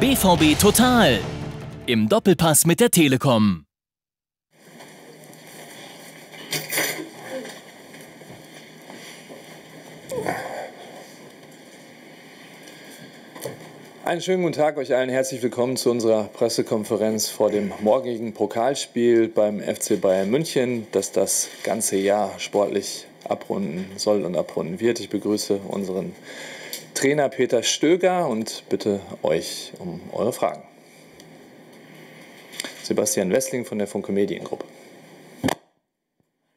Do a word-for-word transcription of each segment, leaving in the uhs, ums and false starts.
B V B total im Doppelpass mit der Telekom. Einen schönen guten Tag euch allen. Herzlich willkommen zu unserer Pressekonferenz vor dem morgigen Pokalspiel beim F C Bayern München, das das ganze Jahr sportlich abrunden soll und abrunden wird. Ich begrüße unseren Trainer Peter Stöger und bitte euch um eure Fragen. Sebastian Wessling von der Funke Mediengruppe. Ich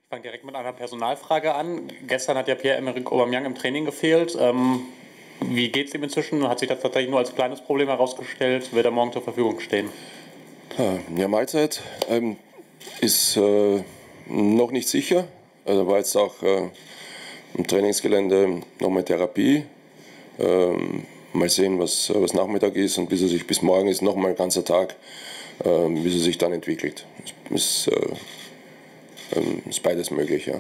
fange direkt mit einer Personalfrage an. Gestern hat ja Pierre-Emerick Aubameyang im Training gefehlt. Ähm Wie geht es ihm inzwischen? Hat sich das tatsächlich nur als kleines Problem herausgestellt? Wird er morgen zur Verfügung stehen? Ja, Mahlzeit ähm, ist äh, noch nicht sicher. Also war jetzt auch äh, im Trainingsgelände nochmal Therapie. Ähm, mal sehen, was, was Nachmittag ist und bis er sich bis morgen ist, nochmal ein ganzer Tag, äh, bis er sich dann entwickelt. Ist, äh, äh, ist beides möglich, ja.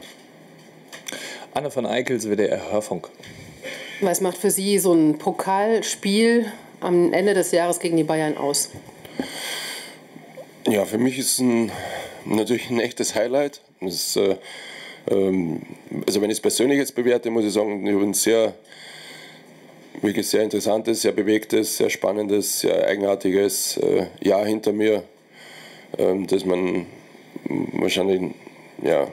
Anne von Eickels, W D R Hörfunk. Was macht für Sie so ein Pokalspiel am Ende des Jahres gegen die Bayern aus? Ja, für mich ist es ein, natürlich ein echtes Highlight. Das, äh, ähm, also wenn ich es persönlich jetzt bewerte, muss ich sagen, ich habe ein sehr, wirklich sehr interessantes, sehr bewegtes, sehr spannendes, sehr eigenartiges äh, Jahr hinter mir, ähm, dass man wahrscheinlich, ja,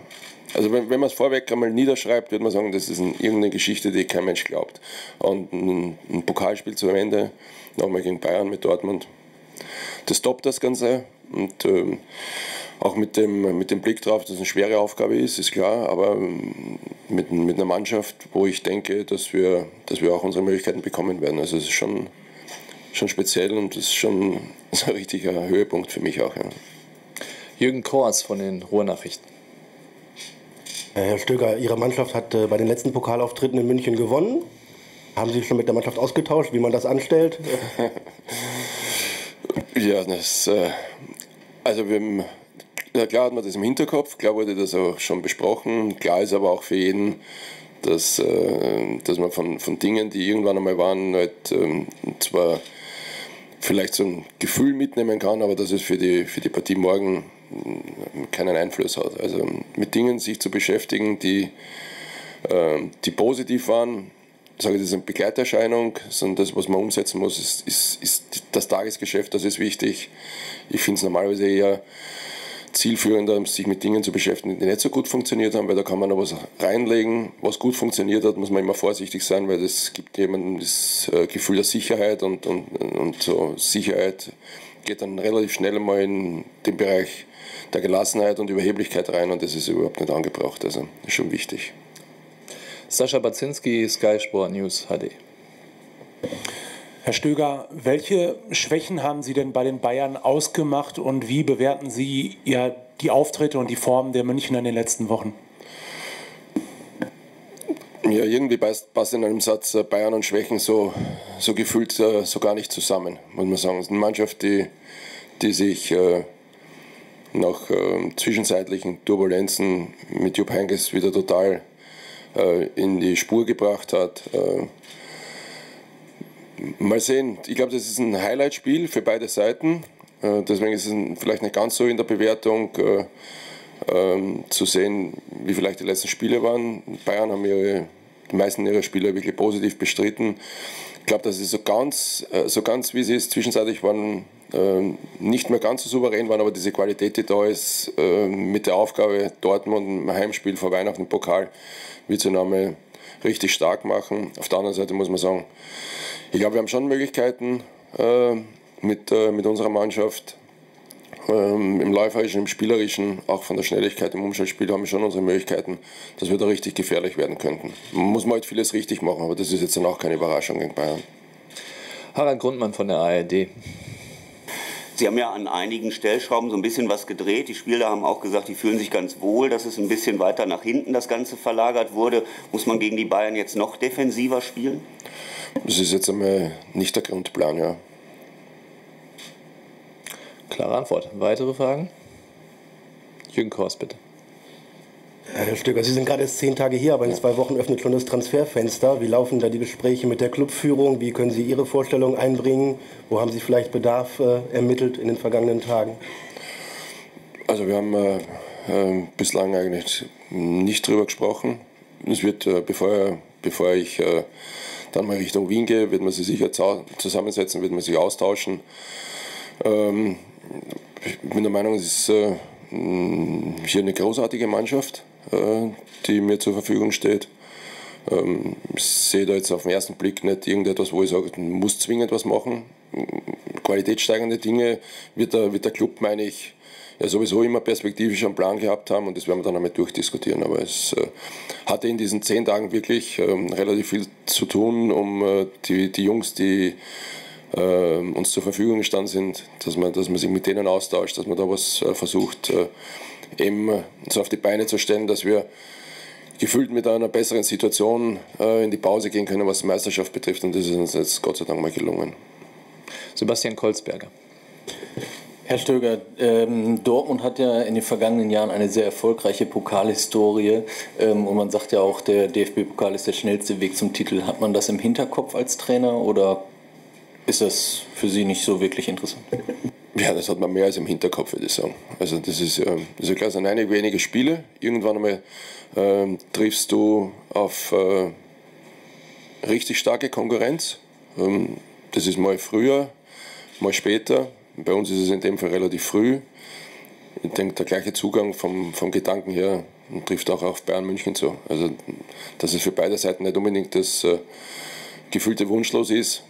also wenn, wenn man es vorweg einmal niederschreibt, würde man sagen, das ist ein, irgendeine Geschichte, die kein Mensch glaubt. Und ein, ein Pokalspiel zu Ende, nochmal gegen Bayern mit Dortmund, das toppt das Ganze. Und ähm, auch mit dem, mit dem Blick drauf, dass es eine schwere Aufgabe ist, ist klar. Aber ähm, mit, mit einer Mannschaft, wo ich denke, dass wir, dass wir auch unsere Möglichkeiten bekommen werden. Also es ist schon, schon speziell und es ist schon ein richtiger Höhepunkt für mich auch. Ja. Jürgen Kors von den Ruhrnachrichten. Herr Stöger, Ihre Mannschaft hat bei den letzten Pokalauftritten in München gewonnen. Haben Sie sich schon mit der Mannschaft ausgetauscht, wie man das anstellt? Ja, das, also wir, klar hat man das im Hinterkopf, klar wurde das auch schon besprochen. Klar ist aber auch für jeden, dass, dass man von, von Dingen, die irgendwann einmal waren, halt, zwar vielleicht so ein Gefühl mitnehmen kann, aber dass es für die, für die Partie morgen keinen Einfluss hat. Also mit Dingen sich zu beschäftigen, die, äh, die positiv waren, sage ich, das ist eine Begleiterscheinung, sondern das, was man umsetzen muss, ist, ist, ist das Tagesgeschäft, das ist wichtig. Ich finde es normalerweise eher zielführender, sich mit Dingen zu beschäftigen, die nicht so gut funktioniert haben, weil da kann man noch was reinlegen. Was gut funktioniert hat, muss man immer vorsichtig sein, weil das gibt jemandem das Gefühl der Sicherheit und, und, und so Sicherheit geht dann relativ schnell mal in den Bereich der Gelassenheit und Überheblichkeit rein und das ist überhaupt nicht angebracht, also ist schon wichtig. Sascha Baczynski, Sky Sport News H D. Herr Stöger, welche Schwächen haben Sie denn bei den Bayern ausgemacht und wie bewerten Sie ja die Auftritte und die Formen der Münchner in den letzten Wochen? Ja, irgendwie passt in einem Satz Bayern und Schwächen so, so gefühlt so gar nicht zusammen, muss man sagen. Es ist eine Mannschaft, die, die sich äh, nach äh, zwischenzeitlichen Turbulenzen mit Jupp Heynckes wieder total äh, in die Spur gebracht hat. Äh, mal sehen, ich glaube, das ist ein Highlight-Spiel für beide Seiten. Äh, deswegen ist es vielleicht nicht ganz so in der Bewertung äh, äh, zu sehen, wie vielleicht die letzten Spiele waren. Bayern haben ihre, die meisten ihrer Spieler wirklich positiv bestritten. Ich glaube, das ist so ganz, äh, so ganz wie sie es zwischenzeitlich waren, nicht mehr ganz so souverän waren, aber diese Qualität, die da ist, mit der Aufgabe Dortmund, Heimspiel vor Weihnachten, Pokal, wird sie nochmal richtig stark machen. Auf der anderen Seite muss man sagen, ich glaube, wir haben schon Möglichkeiten mit, mit unserer Mannschaft, im Läuferischen, im Spielerischen, auch von der Schnelligkeit im Umschaltspiel haben wir schon unsere Möglichkeiten, dass wir da richtig gefährlich werden könnten. Man muss mal halt vieles richtig machen, aber das ist jetzt dann auch keine Überraschung gegen Bayern. Harald Grundmann von der A R D. Sie haben ja an einigen Stellschrauben so ein bisschen was gedreht. Die Spieler haben auch gesagt, die fühlen sich ganz wohl, dass es ein bisschen weiter nach hinten das Ganze verlagert wurde. Muss man gegen die Bayern jetzt noch defensiver spielen? Das ist jetzt einmal nicht der Grundplan, ja. Klare Antwort. Weitere Fragen? Jürgen Kors, bitte. Herr Stöger, Sie sind gerade erst zehn Tage hier, aber in zwei Wochen öffnet schon das Transferfenster. Wie laufen da die Gespräche mit der Clubführung? Wie können Sie Ihre Vorstellungen einbringen? Wo haben Sie vielleicht Bedarf äh, ermittelt in den vergangenen Tagen? Also wir haben äh, äh, bislang eigentlich nicht drüber gesprochen. Es wird, äh, bevor, bevor ich äh, dann mal Richtung Wien gehe, wird man sich sicher zusammensetzen, wird man sich austauschen. Ähm, ich bin der Meinung, es ist äh, hier eine großartige Mannschaft, die mir zur Verfügung steht. Ich sehe da jetzt auf den ersten Blick nicht irgendetwas, wo ich sage, man muss zwingend was machen. Qualitätssteigernde Dinge wird der, wird der Club, meine ich, ja sowieso immer perspektivisch einen Plan gehabt haben und das werden wir dann einmal durchdiskutieren. Aber es hatte in diesen zehn Tagen wirklich relativ viel zu tun, um die, die Jungs, die uns zur Verfügung gestanden sind, dass man, dass man sich mit denen austauscht, dass man da was versucht, eben so auf die Beine zu stellen, dass wir gefühlt mit einer besseren Situation in die Pause gehen können, was die Meisterschaft betrifft. Und das ist uns jetzt Gott sei Dank mal gelungen. Sebastian Kolzberger. Herr Stöger, ähm, Dortmund hat ja in den vergangenen Jahren eine sehr erfolgreiche Pokalhistorie ähm, und man sagt ja auch, der D F B-Pokal ist der schnellste Weg zum Titel. Hat man das im Hinterkopf als Trainer oder ist das für Sie nicht so wirklich interessant? Ja, das hat man mehr als im Hinterkopf, würde ich sagen. Also das ist, ähm, das ist klar, es sind einige wenige Spiele. Irgendwann einmal ähm, triffst du auf äh, richtig starke Konkurrenz. Ähm, das ist mal früher, mal später. Bei uns ist es in dem Fall relativ früh. Ich denke, der gleiche Zugang vom, vom Gedanken her trifft auch auf Bayern München zu. Also dass es für beide Seiten nicht unbedingt das äh, gefühlte Wunschlos ist.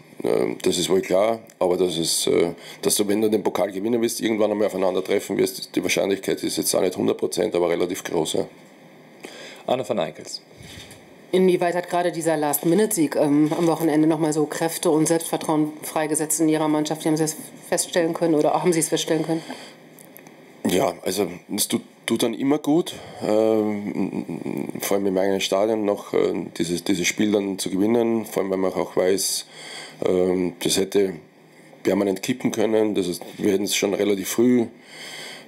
Das ist wohl klar, aber das ist, dass du, wenn du den Pokal gewinnen willst, irgendwann einmal aufeinandertreffen wirst, die Wahrscheinlichkeit ist jetzt auch nicht hundert Prozent, aber relativ groß. Ja. Anne von Eickels. Inwieweit hat gerade dieser Last-Minute-Sieg ähm, am Wochenende nochmal so Kräfte und Selbstvertrauen freigesetzt in Ihrer Mannschaft? Haben Sie das feststellen können oder haben Sie es feststellen können? Ja, also es tut, tut dann immer gut, ähm, vor allem im eigenen Stadion noch äh, dieses, dieses Spiel dann zu gewinnen, vor allem weil man auch weiß, das hätte permanent kippen können, das ist, wir hätten es schon relativ früh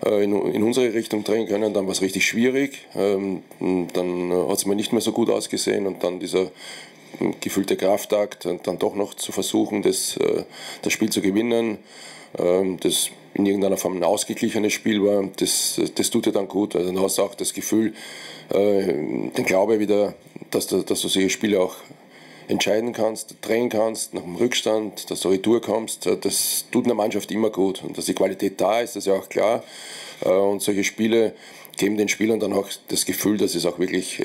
äh, in, in unsere Richtung drehen können, dann war es richtig schwierig, ähm, dann hat es mir nicht mehr so gut ausgesehen und dann dieser äh, gefühlte Kraftakt, dann doch noch zu versuchen, das, äh, das Spiel zu gewinnen, ähm, das in irgendeiner Form ein ausgeglichenes Spiel war, das, das tut dir dann gut, also dann hast du auch das Gefühl, äh, den Glaube wieder, dass, dass du solche Spiele auch entscheiden kannst, drehen kannst, nach dem Rückstand, dass du retour kommst, das tut einer Mannschaft immer gut. Und dass die Qualität da ist, das ist ja auch klar. Und solche Spiele geben den Spielern dann auch das Gefühl, dass sie es auch wirklich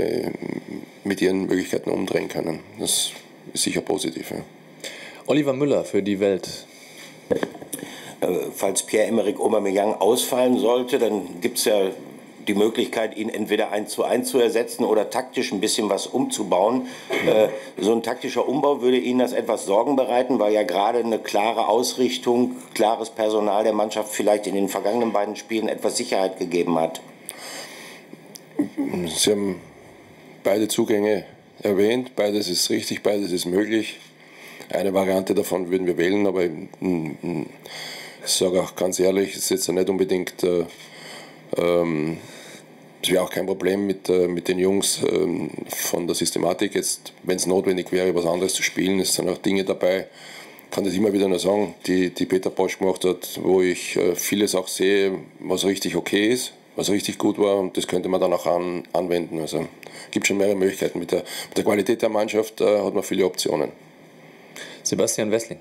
mit ihren Möglichkeiten umdrehen können. Das ist sicher positiv. Ja. Oliver Müller für die Welt. Falls Pierre-Emerick Aubameyang ausfallen sollte, dann gibt es ja die Möglichkeit, ihn entweder eins zu eins zu ersetzen oder taktisch ein bisschen was umzubauen. Äh, so ein taktischer Umbau würde Ihnen das etwas Sorgen bereiten, weil ja gerade eine klare Ausrichtung, klares Personal der Mannschaft vielleicht in den vergangenen beiden Spielen etwas Sicherheit gegeben hat. Sie haben beide Zugänge erwähnt, beides ist richtig, beides ist möglich. Eine Variante davon würden wir wählen, aber ich, ich sage auch ganz ehrlich, es ist jetzt ja nicht unbedingt... Äh, Ähm, es wäre auch kein Problem mit, äh, mit den Jungs ähm, von der Systematik jetzt, wenn es notwendig wäre, was anderes zu spielen. Es sind auch Dinge dabei, kann das immer wieder nur sagen, die, die Peter Bosch gemacht hat, wo ich äh, vieles auch sehe, was richtig okay ist, was richtig gut war und das könnte man dann auch an, anwenden. Also es gibt schon mehrere Möglichkeiten. Mit der, mit der Qualität der Mannschaft äh, hat man viele Optionen. Sebastian Wessling.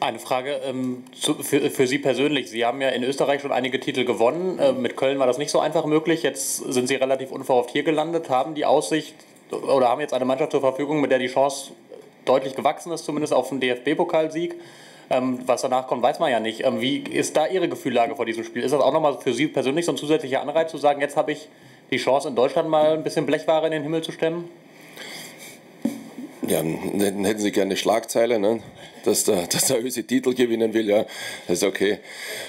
Eine Frage ähm, zu, für, für Sie persönlich. Sie haben ja in Österreich schon einige Titel gewonnen. Äh, mit Köln war das nicht so einfach möglich. Jetzt sind Sie relativ unverhofft hier gelandet, haben die Aussicht oder haben jetzt eine Mannschaft zur Verfügung, mit der die Chance deutlich gewachsen ist, zumindest auf den D F B-Pokalsieg. Ähm, was danach kommt, weiß man ja nicht. Ähm, wie ist da Ihre Gefühlslage vor diesem Spiel? Ist das auch nochmal für Sie persönlich so ein zusätzlicher Anreiz, zu sagen, jetzt habe ich die Chance, in Deutschland mal ein bisschen Blechware in den Himmel zu stemmen? Ja, dann hätten Sie gerne eine Schlagzeile, ne? dass der, dass der Ösi Titel gewinnen will, ja, das ist okay.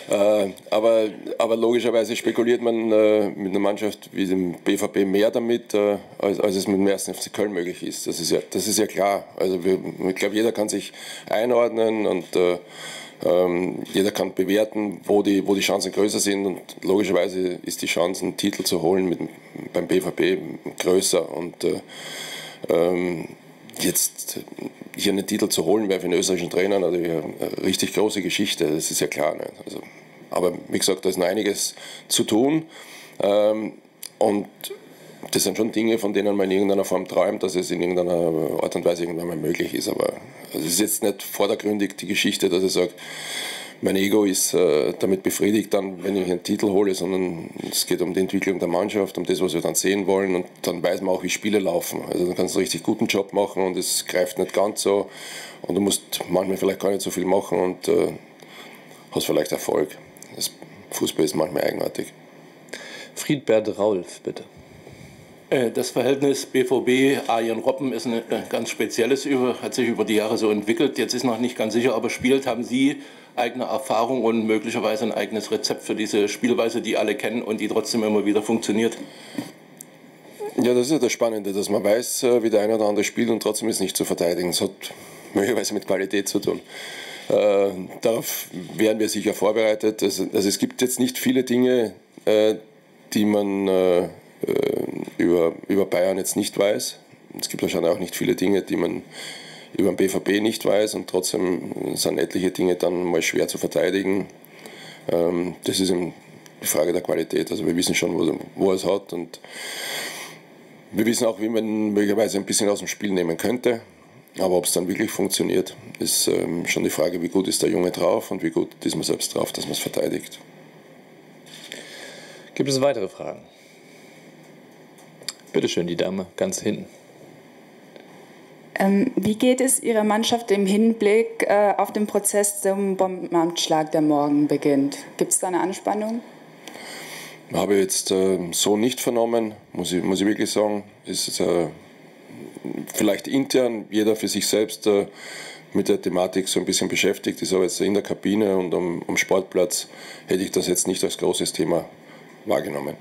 Äh, aber, aber logischerweise spekuliert man äh, mit einer Mannschaft wie dem B V B mehr damit, äh, als, als es mit dem ersten F C Köln möglich ist. Das ist ja, das ist ja klar. Also wir, ich glaube, jeder kann sich einordnen und äh, Ähm, jeder kann bewerten, wo die, wo die Chancen größer sind, und logischerweise ist die Chance, einen Titel zu holen mit, beim B V B größer, und äh, ähm, jetzt hier einen Titel zu holen wäre für einen österreichischen Trainer natürlich eine richtig große Geschichte, das ist ja klar. Ne? Also, aber wie gesagt, da ist noch einiges zu tun, ähm, und das sind schon Dinge, von denen man in irgendeiner Form träumt, dass es in irgendeiner Art und Weise irgendwann mal möglich ist. Aber es ist jetzt nicht vordergründig die Geschichte, dass ich sage, mein Ego ist äh, damit befriedigt, dann, wenn ich einen Titel hole, sondern es geht um die Entwicklung der Mannschaft, um das, was wir dann sehen wollen, und dann weiß man auch, wie Spiele laufen. Also dann kannst du einen richtig guten Job machen und es greift nicht ganz so, und du musst manchmal vielleicht gar nicht so viel machen und äh, hast vielleicht Erfolg. Das Fußball ist manchmal eigenartig. Friedbert Raulf, bitte. Das Verhältnis B V B-Arjen-Robben ist ein ganz spezielles, hat sich über die Jahre so entwickelt. Jetzt ist noch nicht ganz sicher, ob er spielt. Haben Sie eigene Erfahrung und möglicherweise ein eigenes Rezept für diese Spielweise, die alle kennen und die trotzdem immer wieder funktioniert? Ja, das ist ja das Spannende, dass man weiß, wie der eine oder andere spielt und trotzdem ist nicht zu verteidigen. Das hat möglicherweise mit Qualität zu tun. Äh, darauf werden wir sicher vorbereitet. Also, also es gibt jetzt nicht viele Dinge, äh, die man... Äh, Über, über Bayern jetzt nicht weiß. Es gibt wahrscheinlich auch nicht viele Dinge, die man über den B V B nicht weiß, und trotzdem sind etliche Dinge dann mal schwer zu verteidigen. Das ist eben die Frage der Qualität. Also wir wissen schon, wo, wo er es hat, und wir wissen auch, wie man möglicherweise ein bisschen aus dem Spiel nehmen könnte. Aber ob es dann wirklich funktioniert, ist schon die Frage, wie gut ist der Junge drauf und wie gut ist man selbst drauf, dass man es verteidigt. Gibt es weitere Fragen? Bitte schön, die Dame ganz hinten. Ähm, wie geht es Ihrer Mannschaft im Hinblick äh, auf den Prozess zum Bombenanschlag, der morgen beginnt? Gibt es da eine Anspannung? Habe ich jetzt äh, so nicht vernommen, muss ich, muss ich wirklich sagen. Ist äh, vielleicht intern jeder für sich selbst äh, mit der Thematik so ein bisschen beschäftigt. Ich sage jetzt in der Kabine und am, am Sportplatz hätte ich das jetzt nicht als großes Thema wahrgenommen.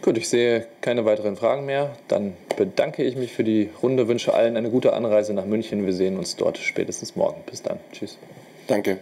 Gut, ich sehe keine weiteren Fragen mehr. Dann bedanke ich mich für die Runde, wünsche allen eine gute Anreise nach München. Wir sehen uns dort spätestens morgen. Bis dann. Tschüss. Danke.